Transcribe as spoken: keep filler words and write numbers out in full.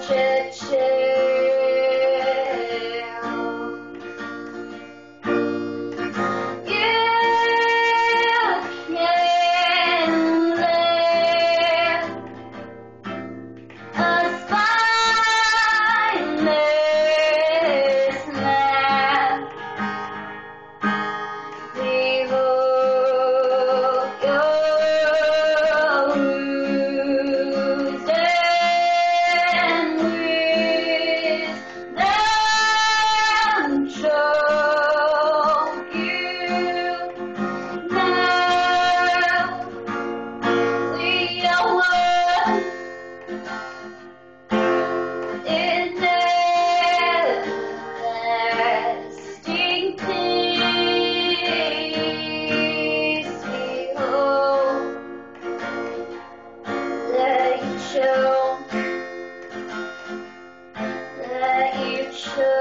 Show that you show.